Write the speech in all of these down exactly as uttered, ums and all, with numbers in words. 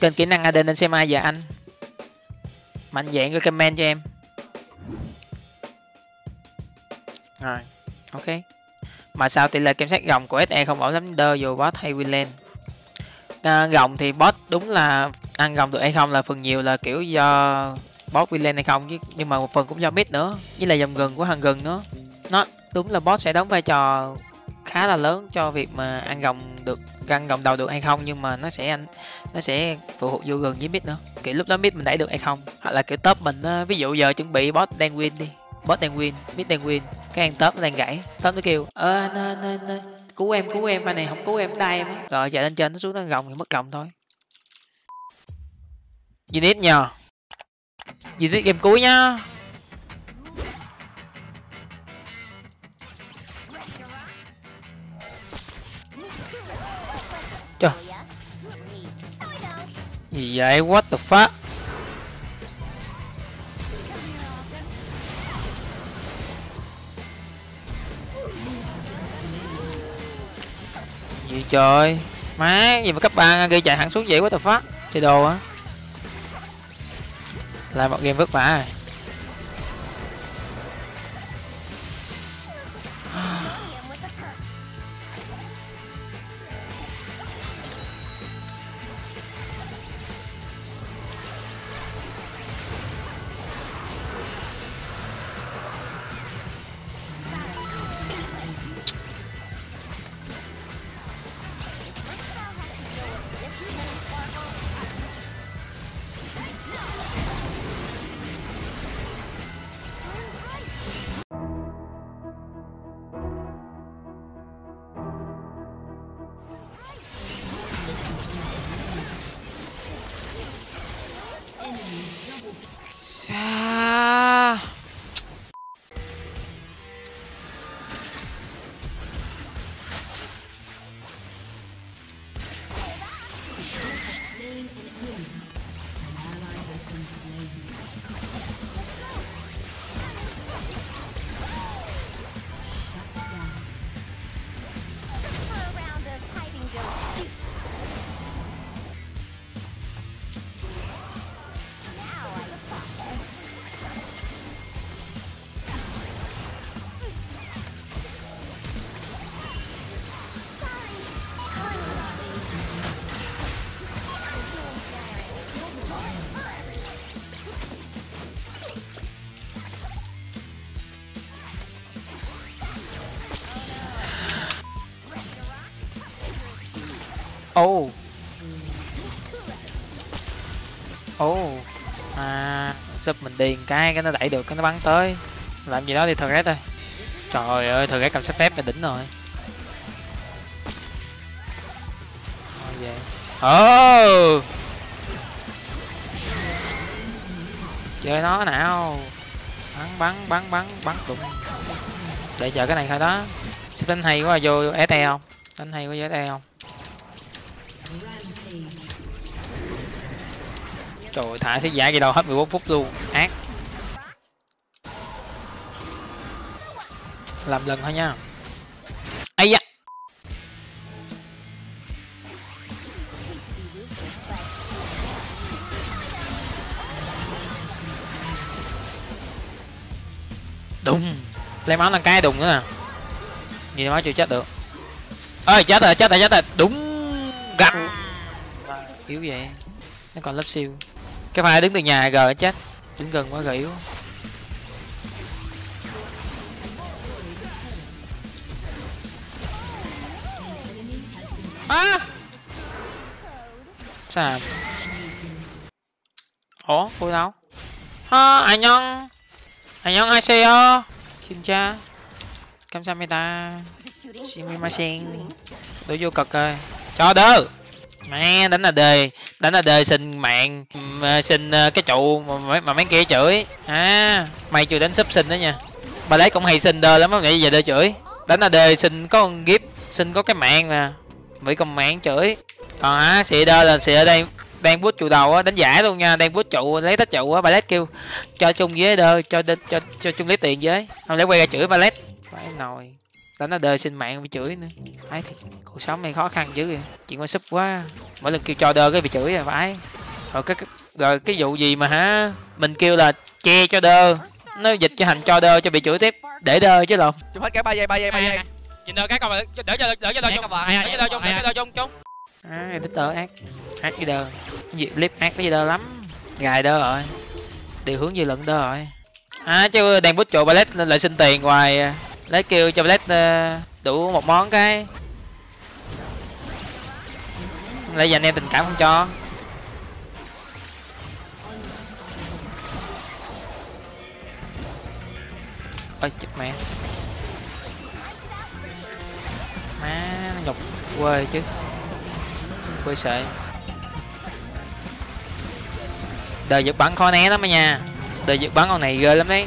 kênh kỹ năng a đê nên xem ai và anh. Mạnh dạng cho comment cho em. Rồi, ok. Mà sao tỷ lệ kiểm soát gồng của ét e không ổn lắm, đơ dù bot hay Willen. À, gồng thì bot đúng là ăn gồng được hay không là phần nhiều là kiểu do bot Willen hay không chứ, nhưng mà một phần cũng do mid nữa, với là dòng gừng của hàng gừng nữa. Nó đúng là bot sẽ đóng vai trò khá là lớn cho việc mà ăn gồng được, ăn gồng đầu được hay không, nhưng mà nó sẽ anh nó sẽ phụ thuộc vô gừng với mid nữa. Kiểu lúc đó mid mình đẩy được hay không, hoặc là kiểu top mình đó. Ví dụ giờ chuẩn bị bot đang win đi, bot đang win, mid đang win, cái ăn top nó đang gãy, top nó kêu ơ anh ơi, ơi, ơi cứu em cứu em, anh này không cứu em tay em á. Rồi chạy lên trên nó xuống nó gồng thì mất gồng thôi. Unit nhờ, unit game cuối nhá. Trời, gì vậy, what the fuck. Gì trời, má gì mà cấp ba ghi chạy hẳn xuống vậy, what the fuck. Chơi đồ á. Là một game vất vả rồi. Oh. Oh. À, sub mình điền cái cái nó đẩy được, cái nó bắn tới. Làm gì đó đi thờ ghét thôi. Trời ơi, thờ ghét cầm sắp phép là đỉnh rồi. Thôi về. Oh. Chơi nó nào. Bắn bắn bắn bắn bắn đụng. Để chờ cái này thôi đó. Sẽ đánh hay quá vô ét e không? Đánh hay quá vô ét e không? Trời, thả thế giả gì đâu, hết mười bốn phút luôn, ác. Làm lần thôi nha. Ây da. Đùng. Lấy máu lần cái đùng nữa nè. Nhìn máu chưa chết được. Ơi, chết rồi, chết rồi, chết rồi. Đúng. Gặp. Yếu vậy. Nó còn lớp siêu. Cái pha đứng từ nhà gờ chết, đứng gần quá gờ yếu. À! Sao? Ủa, cô đâu? Ha, anh nhân. Anh nhân a xê o. Xin cha. Kamsamita. Shimimasen. Đổ vô cực rồi. Cho đơ. Mẹ đánh là đề, đánh là đề xin mạng, xin cái trụ mà, mà mấy kia chửi. À, mày chưa đánh sub xin đó nha. Bà đấy cũng hay xin đơ lắm á, nghĩ về đơ chửi. Đánh là đề xin có con gif, xin có cái mạng mà. Vậy còn mạng chửi. Còn á, xịa đơ là xịa đây đang bút trụ đầu á, đánh giả luôn nha, đang bút trụ lấy tách trụ á, bà đấy kêu cho chung với đơ, cho cho cho chung lấy tiền với. Không lẽ quay ra chửi bà lét. Phải nồi. Đánh nó đơ sinh mạng bị chửi nữa. Ấy thì cuộc sống này khó khăn dữ vậy. Chuyện quá súp quá. Mỗi lần kêu cho đơ cái bị chửi rồi phải. Rồi cái, cái rồi cái vụ gì mà hả? Mình kêu là che cho đơ. Nó dịch cho hành cho đơ cho bị chửi tiếp. Để đơ chứ lộn. Chụp hết cái ba giây ba giây ba giây. Nhìn đơ cái con mà đỡ cho đỡ cho đơ chung. Đỡ cho đơ chung, đỡ cho đơ chung chung. Á, đứt tờ ác. Ác cái đơ. Gì clip ác cái đơ lắm. Gài đơ rồi. Điều hướng dư luận đơ rồi. À chứ đang bút chỗ Ballet nên lại xin tiền hoài. Lấy kêu cho Ballet đủ một món cái. Lấy dành em tình cảm không cho. Ôi chết mẹ. Má nó nhục quê chứ. Quê sệ. Đời giật bắn khó né lắm á nha. Đời giật bắn con này ghê lắm đấy.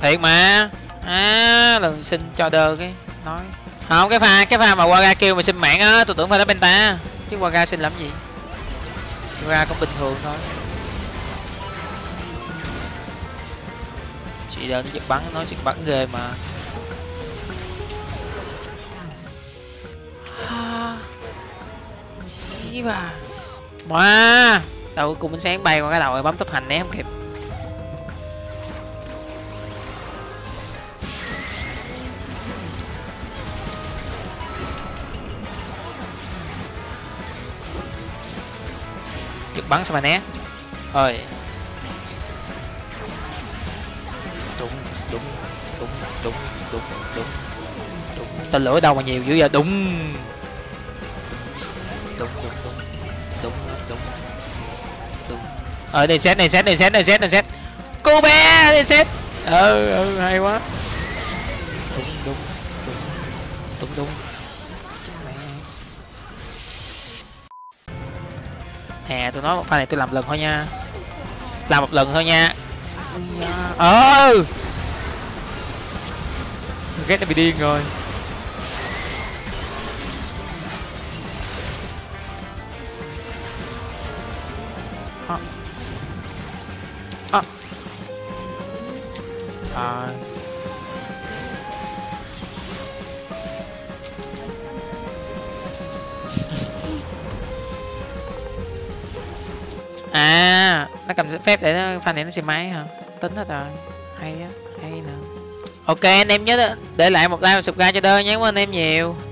Thiệt mà. À, lần xin cho đơ cái nói. Không cái pha cái pha mà qua ra kêu mà xin mạng á, tôi tưởng phải đánh Penta chứ qua ra xin làm gì. Ra cũng bình thường thôi. Chị đơ nó giật bắn nói giật bắn ghê mà. Chí bà. Mà đầu cùng ánh sáng bay qua cái đầu rồi bấm tốc hành né không kịp. Giật bắn sao mà né. Ôi. Đúng đúng đúng đúng đúng đúng. Đúng. Tên lửa đâu mà nhiều dữ vậy. Đúng. Đúng đúng đúng. Đúng đúng. Đúng. Ở đây set này set này set này set này set. Cô bé đi set. Ừ ừ hay quá. Đúng đúng đúng. Đúng đúng. Hè tôi nói một pha này tôi làm lần thôi nha. Làm một lần thôi nha. Ờ ừ. Ghét nó bị điên rồi. À. À. À. À, nó cầm phép để nó pha này nó xì máy hả? Tính hết rồi. Hay á, hay nè. Ok anh em nhớ để lại một like và subscribe cho đơ nhé, cảm ơn anh em nhiều.